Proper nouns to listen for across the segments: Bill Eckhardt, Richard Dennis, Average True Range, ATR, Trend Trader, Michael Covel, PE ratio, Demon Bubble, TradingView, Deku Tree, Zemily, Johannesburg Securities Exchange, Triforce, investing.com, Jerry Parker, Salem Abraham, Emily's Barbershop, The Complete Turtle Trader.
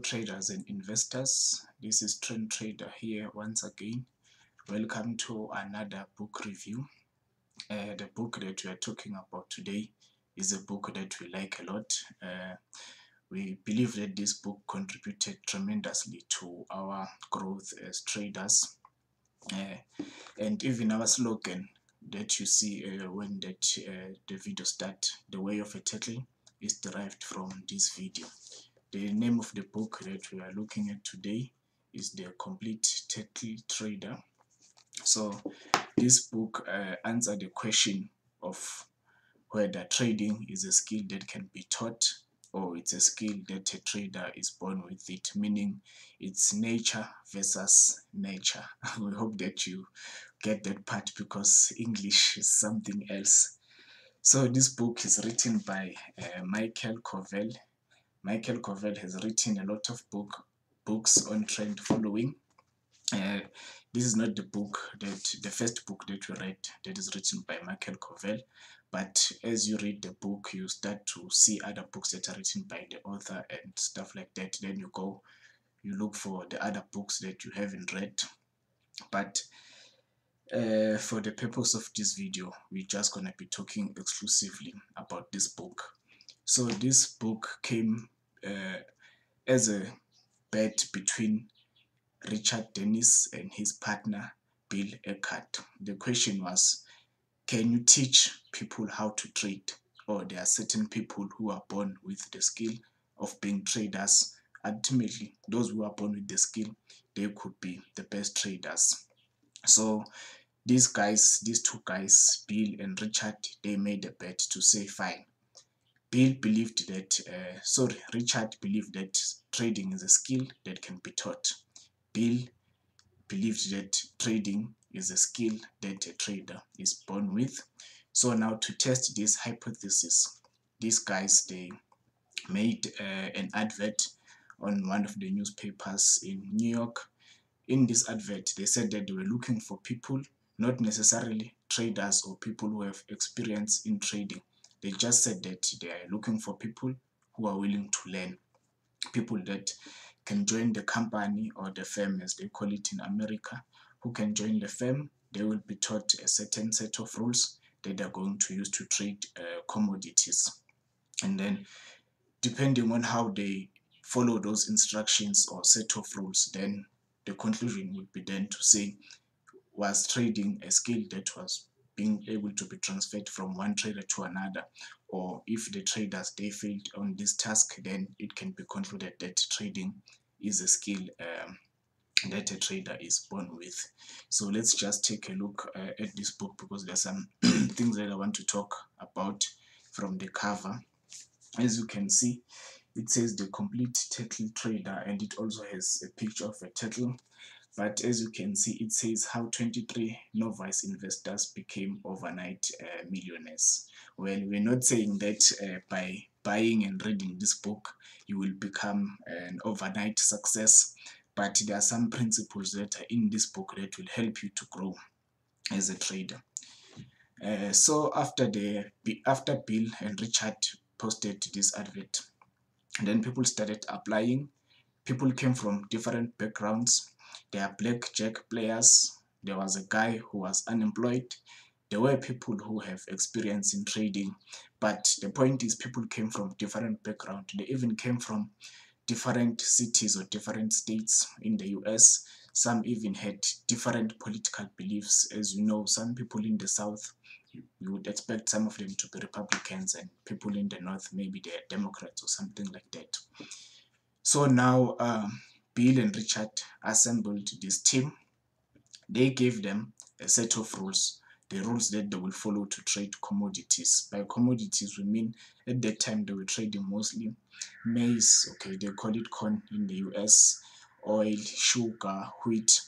traders and investors, this is Trend Trader here once again. Welcome to another book review. The book that we are talking about today is a book that we like a lot. We believe that this book contributed tremendously to our growth as traders, and even our slogan that you see when the video starts, The Way of a Turtle, is derived from this video. The name of the book that we are looking at today is The Complete Turtle Trader. So this book answers the question of whether trading is a skill that can be taught or it's a skill that a trader is born with it, meaning it's nature versus nature. We hope that you get that part because English is something else. So this book is written by Michael Covel. Michael Covel has written a lot of books on trend following. This is not the book the first book that we read that is written by Michael Covel, but as you read the book, you start to see other books that are written by the author and stuff like that. Then you look for the other books that you haven't read. But for the purpose of this video, we're just gonna be talking exclusively about this book. So this book came as a bet between Richard Dennis and his partner Bill Eckhardt. The question was, can you teach people how to trade, or there are certain people who are born with the skill of being traders? Ultimately, those who are born with the skill, they could be the best traders. So these two guys, Bill and Richard, they made a bet to say, fine. Richard believed that trading is a skill that can be taught. Bill believed that trading is a skill that a trader is born with. So now, to test this hypothesis, these guys, they made an advert on one of the newspapers in New York. In this advert, they said that they were looking for people, not necessarily traders or people who have experience in trading. They just said that they are looking for people who are willing to learn, people that can join the company or the firm, as they call it in America, who can join the firm. They will be taught a certain set of rules that they are going to use to trade commodities. And then, depending on how they follow those instructions or set of rules, then the conclusion would be then to say, was trading a skill that was being able to be transferred from one trader to another? Or if the traders, they failed on this task, then it can be concluded that trading is a skill that a trader is born with. So let's just take a look at this book, because there's some things that I want to talk about from the cover. As you can see, it says The Complete Turtle Trader, and it also has a picture of a turtle. But as you can see, it says how 23 novice investors became overnight millionaires. Well, we're not saying that by buying and reading this book you will become an overnight success, but there are some principles that are in this book that will help you to grow as a trader. So after Bill and Richard posted this advert, and then people started applying. People came from different backgrounds. There are blackjack players. There was a guy who was unemployed. There were people who have experience in trading. But the point is, people came from different backgrounds. They even came from different cities or different states in the US. Some even had different political beliefs. As you know, some people in the South, you would expect some of them to be Republicans, and people in the North, maybe they are Democrats or something like that. So now Bill and Richard assembled this team. They gave them a set of rules, the rules that they will follow to trade commodities. By commodities, we mean at that time they were trading mostly maize, okay, they call it corn in the US, oil, sugar, wheat,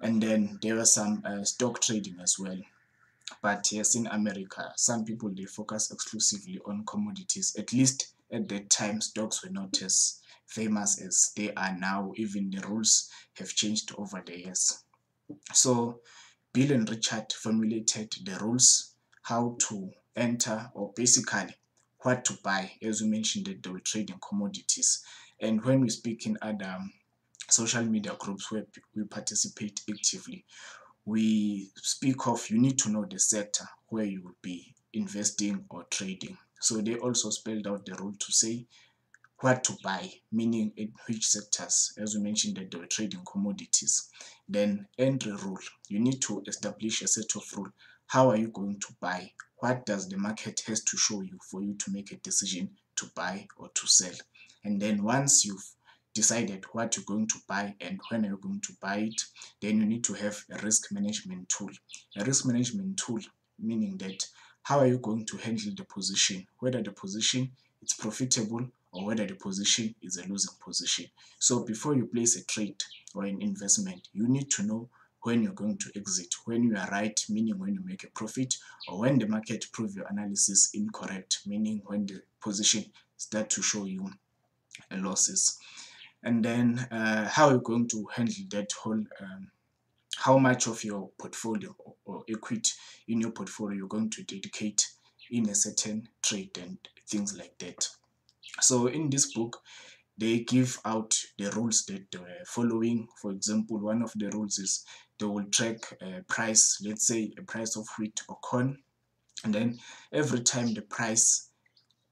and then there was some stock trading as well. But yes, in America, some people, they focus exclusively on commodities. At least at that time, stocks were not as famous as they are now. Even the rules have changed over the years. So Bill and Richard formulated the rules, how to enter, or basically what to buy, as we mentioned that they were trading commodities. and when we speak in other social media groups where we participate actively, we speak of you need to know the sector where you will be investing or trading. So they also spelled out the rule to say what to buy, meaning in which sectors. As we mentioned that they were trading commodities. Then entry rule, you need to establish a set of rule. How are you going to buy? What does the market has to show you for you to make a decision to buy or to sell? And then once you've decided what you're going to buy and when you're going to buy it, then you need to have a risk management tool. A risk management tool meaning that how are you going to handle the position, whether the position is profitable or whether the position is a losing position. So before you place a trade or an investment, you need to know when you're going to exit, when you are right, meaning when you make a profit, or when the market proves your analysis incorrect, meaning when the position starts to show you losses. And then how are you going to handle that whole, how much of your portfolio or equity in your portfolio you're going to dedicate in a certain trade and things like that. So in this book, they give out the rules that they were following. For example, one of the rules is they will track a price, let's say a price of wheat or corn. And then every time the price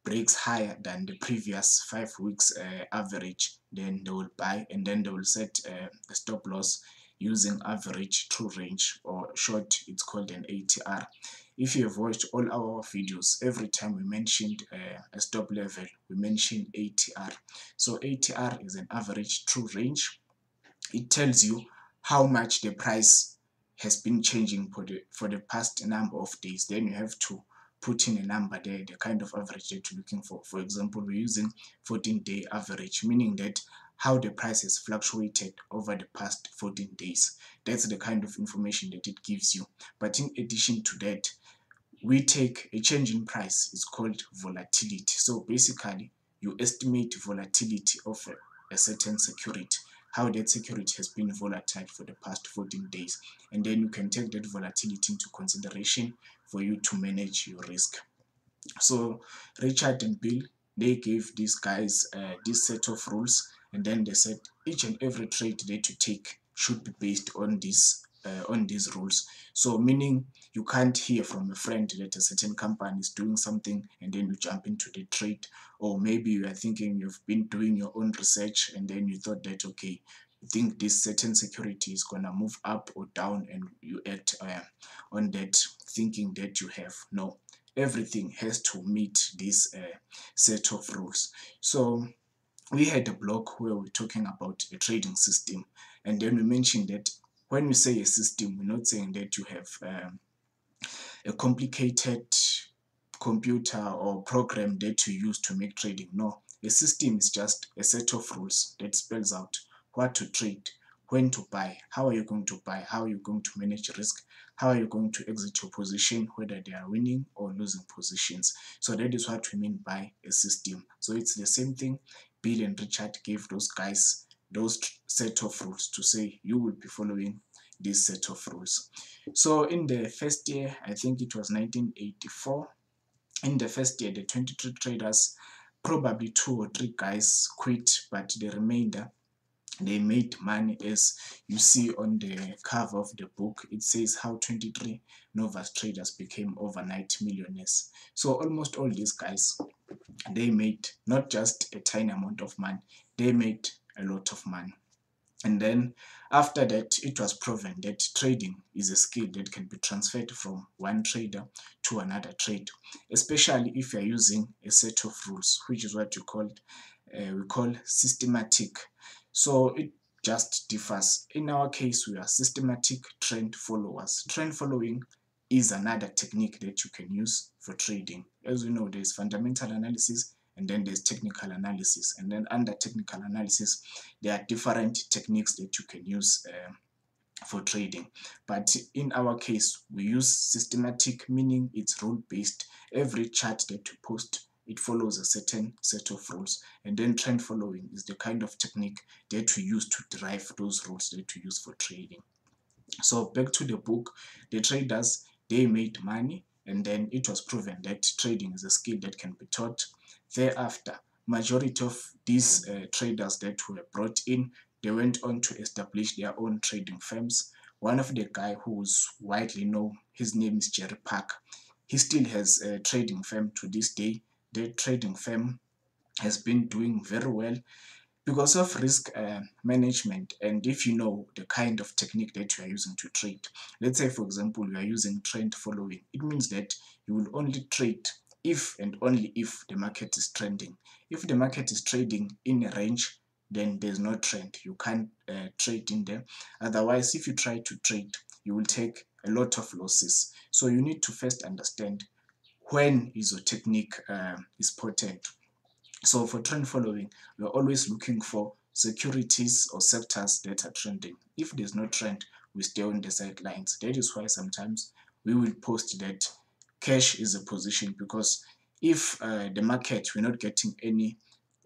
breaks higher than the previous 5 weeks average, then they will buy, and then they will set a stop loss using average true range, or short it's called an ATR. If you have watched all our videos, every time we mentioned a stop level, we mentioned ATR. So ATR is an average true range. It tells you how much the price has been changing for the past number of days. Then you have to put in a number there, the kind of average that you're looking for. For example, we're using 14-day average, meaning that how the price has fluctuated over the past 14 days. That's the kind of information that it gives you. But in addition to that, we take a change in price. It's called volatility. So basically, you estimate volatility of a certain security, how that security has been volatile for the past 14 days. And then you can take that volatility into consideration for you to manage your risk. So Richard and Bill, they gave these guys this set of rules, and then they said each and every trade that you take should be based on this on these rules. So meaning you can't hear from a friend that a certain company is doing something and then you jump into the trade, or maybe you are thinking you've been doing your own research and then you thought that, okay, you think this certain security is gonna move up or down, and you act on that thinking that you have. No, everything has to meet this set of rules. So we had a blog where we're talking about a trading system, and then we mentioned that when we say a system, we're not saying that you have a complicated computer or program that you use to make trading. No, a system is just a set of rules that spells out what to trade, when to buy, how are you going to buy, how are you going to manage risk, how are you going to exit your position, whether they are winning or losing positions. So that is what we mean by a system. So it's the same thing. Bill and Richard gave those guys those set of rules to say you will be following this set of rules. So in the first year, I think it was 1984, in the first year the 23 traders, probably 2 or 3 guys quit, but the remainder, they made money. As you see on the cover of the book, it says how 23 novice traders became overnight millionaires. So almost all these guys, they made not just a tiny amount of money, they made a lot of money. And then after that, it was proven that trading is a skill that can be transferred from one trader to another trade, especially if you're using a set of rules, which is what you call, we call systematic. So it just differs. In our case, we are systematic trend followers. Trend following is another technique that you can use for trading. As we know, there's fundamental analysis, and then there's technical analysis. And then under technical analysis, there are different techniques that you can use for trading. But in our case, we use systematic, meaning it's rule-based. Every chart that you post, it follows a certain set of rules. And then trend following is the kind of technique that we use to derive those rules that we use for trading. So back to the book, the traders, they made money, and then it was proven that trading is a skill that can be taught. Thereafter, majority of these traders that were brought in, they went on to establish their own trading firms. One of the guy who's widely known, his name is Jerry Parker. He still has a trading firm to this day. The trading firm has been doing very well because of risk management, and if you know the kind of technique that you are using to trade. Let's say, for example, you are using trend following. It means that you will only trade if and only if the market is trending. If the market is trading in a range, then there's no trend. You can't trade in there. Otherwise, if you try to trade, you will take a lot of losses. So you need to first understand when is your technique is potent. So for trend following, we're always looking for securities or sectors that are trending. If there's no trend, we stay on the sidelines. That is why sometimes we will post that cash is a position, because if the market, we're not getting any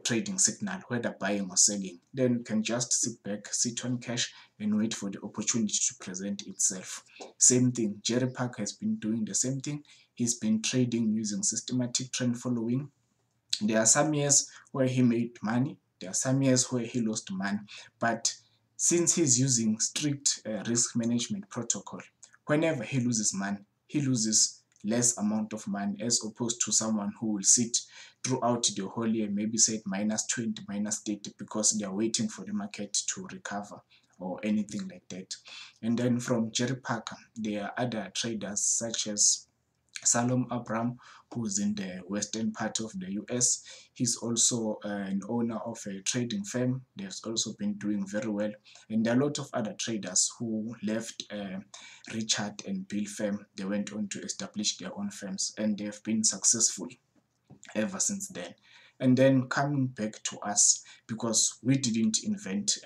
trading signal, whether buying or selling, then you can just sit back, sit on cash and wait for the opportunity to present itself. Same thing, Jerry Parker has been doing the same thing. He's been trading using systematic trend following. There are some years where he made money, there are some years where he lost money, but since he's using strict risk management protocol, whenever he loses money, he loses less amount of money as opposed to someone who will sit throughout the whole year, maybe say minus 20, minus 30, because they are waiting for the market to recover or anything like that. And then from Jerry Parker, there are other traders such as Salem Abraham, who's in the western part of the US. He's also an owner of a trading firm. They've also been doing very well. And there are a lot of other traders who left Richard and Bill firm. They went on to establish their own firms, and they've been successful ever since then. And then coming back to us, because we didn't invent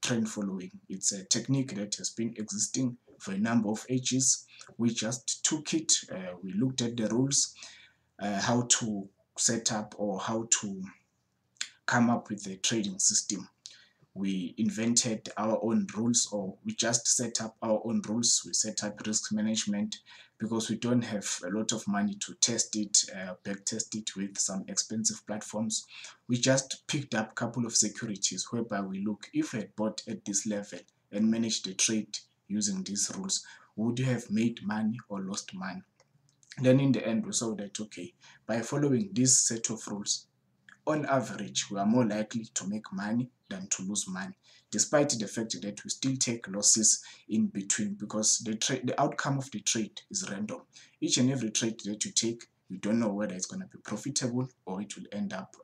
trend following. It's a technique that has been existing for a number of ages. We just took it, we looked at the rules, how to set up or how to come up with a trading system. We invented our own rules, or we just set up our own rules. We set up risk management because we don't have a lot of money to test it, back test it with some expensive platforms. We just picked up a couple of securities whereby we look, if we had bought at this level and managed the trade using these rules, would you have made money or lost money? Then in the end, we saw that, okay, by following this set of rules, on average, we are more likely to make money than to lose money, despite the fact that we still take losses in between, because the outcome of the trade is random. Each and every trade that you take, you don't know whether it's going to be profitable or it will end up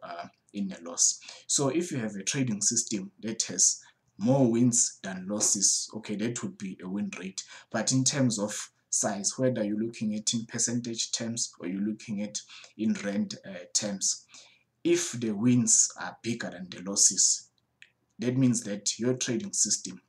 in a loss. So if you have a trading system that has more wins than losses, okay, that would be a win rate. But in terms of size, whether you're looking at in percentage terms or you're looking at in rand terms, if the wins are bigger than the losses, that means that your trading system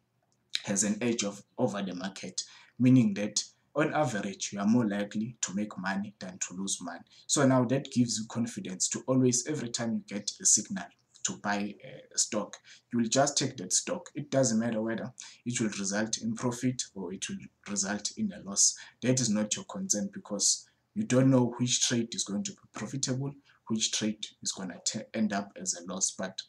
has an edge over the market, meaning that on average, you are more likely to make money than to lose money. So now that gives you confidence to always, every time you get a signal to buy a stock, you will just take that stock. It doesn't matter whether it will result in profit or it will result in a loss. That is not your concern, because you don't know which trade is going to be profitable, which trade is going to end up as a loss. But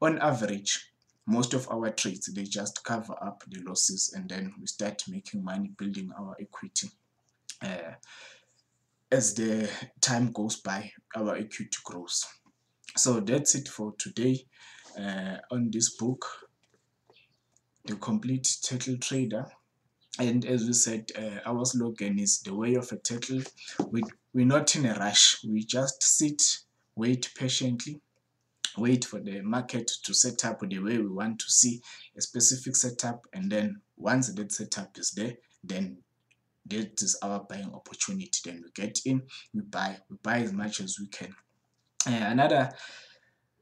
on average, most of our trades, they just cover up the losses, and then we start making money, building our equity. As the time goes by, our equity grows. So that's it for today on this book, The Complete Turtle Trader. And as we said, our slogan is the way of a turtle. We're not in a rush. We just sit, wait patiently, wait for the market to set up the way we want to see a specific setup. And then once that setup is there, then that is our buying opportunity. Then we get in, we buy as much as we can. Another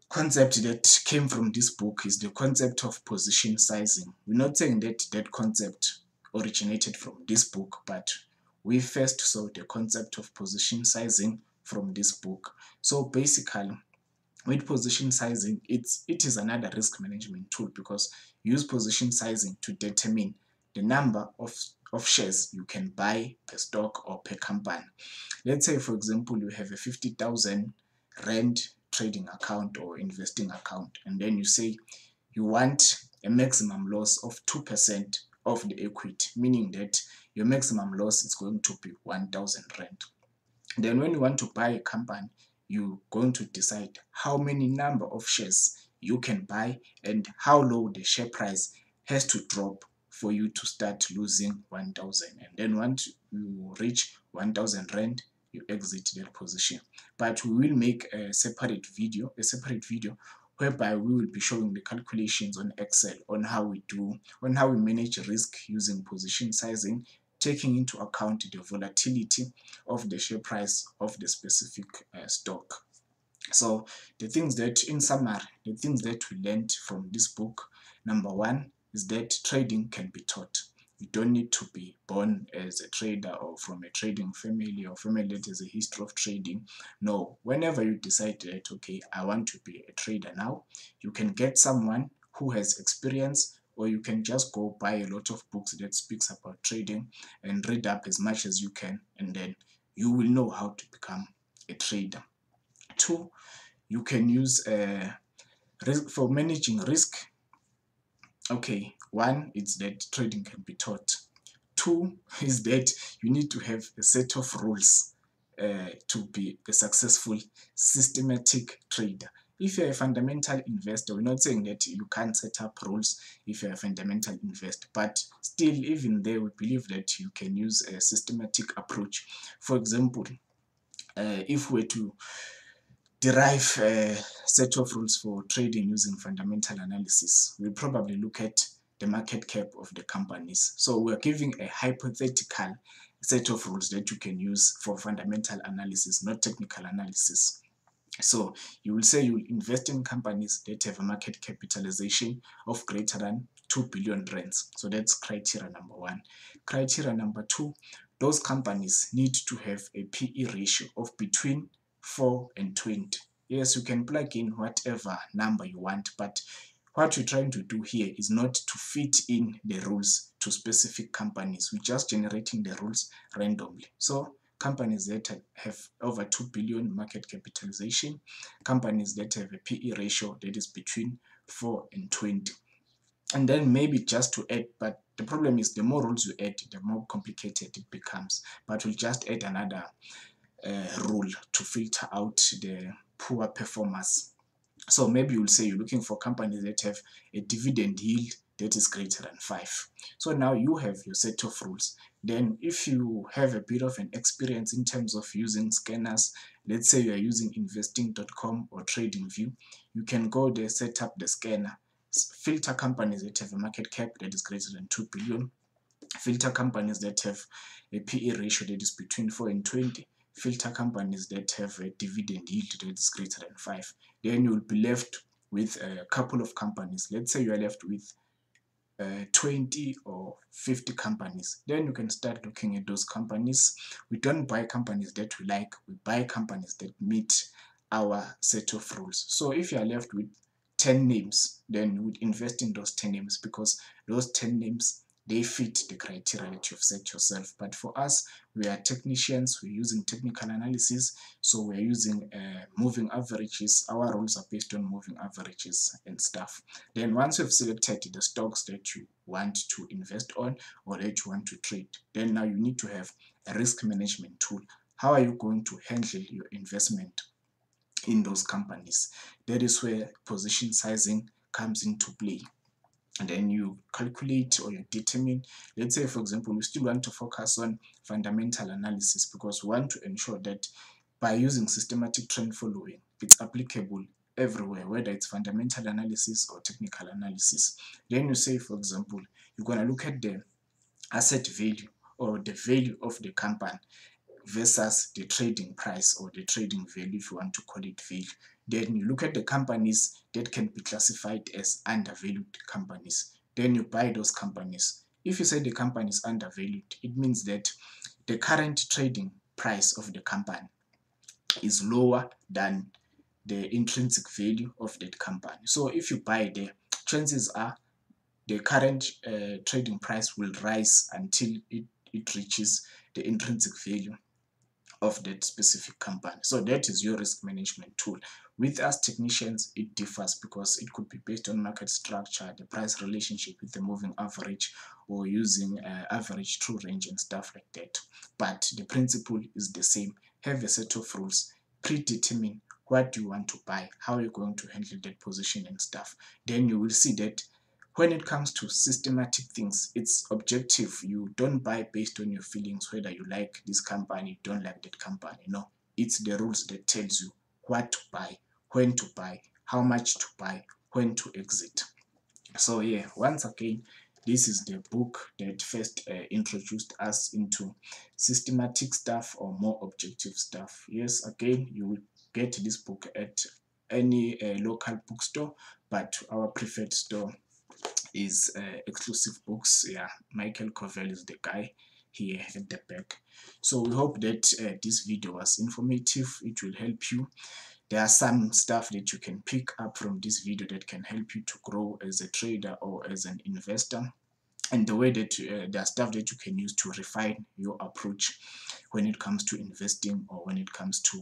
concept that came from this book is the concept of position sizing. We're not saying that that concept originated from this book, but we first saw the concept of position sizing from this book. So basically, with position sizing, it is another risk management tool, because you use position sizing to determine the number of shares you can buy per stock or per company. Let's say, for example, you have a 50,000 rand trading account or investing account, and then you say you want a maximum loss of 2% of the equity, meaning that your maximum loss is going to be 1,000 rand. Then when you want to buy a company, you're going to decide how many number of shares you can buy and how low the share price has to drop for you to start losing 1,000. And then once you reach 1,000 rand, you exit that position. But we will make a separate video whereby we will be showing the calculations on Excel on how we manage risk using position sizing, taking into account the volatility of the share price of the specific stock. So the things that, in summary, the things that we learned from this book, number one is that trading can be taught. You don't need to be born as a trader or from a trading family or family that has a history of trading. No, whenever you decide that, okay, I want to be a trader now, you can get someone who has experience, or you can just go buy a lot of books that speaks about trading and read up as much as you can, and then you will know how to become a trader. Two, you can use risk for managing risk. Okay, one is that trading can be taught. Two is that you need to have a set of rules to be a successful systematic trader. If you're a fundamental investor, we're not saying that you can't set up rules if you're a fundamental investor, but still, even there, we believe that you can use a systematic approach. For example, if we're to derive a set of rules for trading using fundamental analysis, we'll probably look at the market cap of the companies. So we're giving a hypothetical set of rules that you can use for fundamental analysis, not technical analysis. So you will say you'll invest in companies that have a market capitalization of greater than 2 billion rands. So that's criteria number one. Criteria number two, those companies need to have a PE ratio of between 4 and 20. Yes, you can plug in whatever number you want, but what you're trying to do here is not to fit in the rules to specific companies. We're just generating the rules randomly. So companies that have over 2 billion market capitalization, companies that have a PE ratio that is between 4 and 20. And then maybe just to add, but the problem is the more rules you add, the more complicated it becomes. But we'll just add another rule to filter out the poor performers. So maybe you'll say you're looking for companies that have a dividend yield that is greater than 5. So now you have your set of rules. Then if you have a bit of an experience in terms of using scanners, let's say you are using investing.com or TradingView, you can go there, set up the scanner, filter companies that have a market cap that is greater than 2 billion, filter companies that have a PE ratio that is between 4 and 20, filter companies that have a dividend yield that is greater than 5. Then you'll be left with a couple of companies. Let's say you are left with 20 or 50 companies. Then you can start looking at those companies. We don't buy companies that we like. We buy companies that meet our set of rules. So if you are left with 10 names, then you would invest in those 10 names because those 10 names, they fit the criteria that you've set yourself. But for us, we are technicians, we're using technical analysis, so we're using moving averages. Our rules are based on moving averages and stuff. Then once you've selected the stocks that you want to invest on or that you want to trade, then now you need to have a risk management tool. How are you going to handle your investment in those companies? That is where position sizing comes into play. And then you calculate or you determine, let's say for example, we still want to focus on fundamental analysis because we want to ensure that by using systematic trend following, it's applicable everywhere, whether it's fundamental analysis or technical analysis. Then you say, for example, you're going to look at the asset value or the value of the company versus the trading price or the trading value, if you want to call it value. Then you look at the companies that can be classified as undervalued companies. Then you buy those companies. If you say the company is undervalued, it means that the current trading price of the company is lower than the intrinsic value of that company. So if you buy there, chances are the current trading price will rise until it reaches the intrinsic value of that specific company. So that is your risk management tool. With us technicians, it differs because it could be based on market structure, the price relationship with the moving average, or using average true range and stuff like that. But the principle is the same. Have a set of rules, predetermine what you want to buy, how you're going to handle that position and stuff. Then you will see that when it comes to systematic things, it's objective. You don't buy based on your feelings, whether you like this company, you don't like that company. No, it's the rules that tells you what to buy, when to buy, how much to buy, when to exit. So yeah, once again, this is the book that first introduced us into systematic stuff or more objective stuff. Yes, again, you will get this book at any local bookstore, but our preferred store is Exclusive Books. Yeah, Michael Covel is the guy here at the back. So we hope that this video was informative. It will help you. There are some stuff that you can pick up from this video that can help you to grow as a trader or as an investor, and the way that there are stuff that you can use to refine your approach when it comes to investing or when it comes to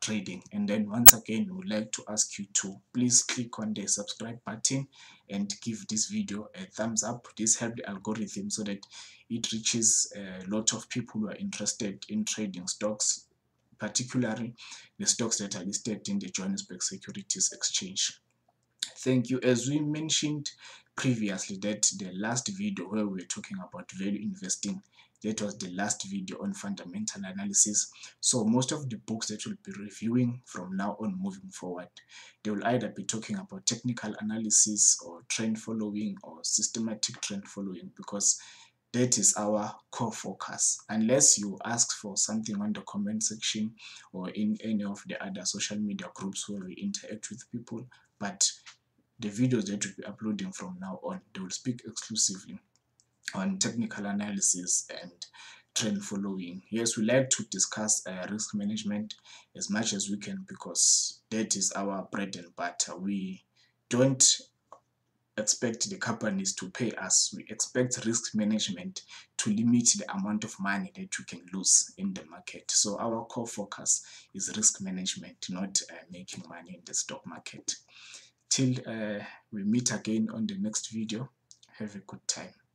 trading. And then once again, we would like to ask you to please click on the subscribe button and give this video a thumbs up. This helps the algorithm so that it reaches a lot of people who are interested in trading stocks, particularly the stocks that are listed in the Johannesburg Securities Exchange. Thank you. As we mentioned previously, that the last video where we were talking about value investing, that was the last video on fundamental analysis. So most of the books that we'll be reviewing from now on moving forward, they will either be talking about technical analysis or trend following or systematic trend following, because that is our core focus. Unless you ask for something on the comment section or in any of the other social media groups where we interact with people, but the videos that we'll be uploading from now on, they will speak exclusively on technical analysis and trend following. Yes, we like to discuss risk management as much as we can, because that is our bread and butter. We don't expect the companies to pay us. We expect risk management to limit the amount of money that you can lose in the market. So our core focus is risk management, not making money in the stock market. Till we meet again on the next video, have a good time.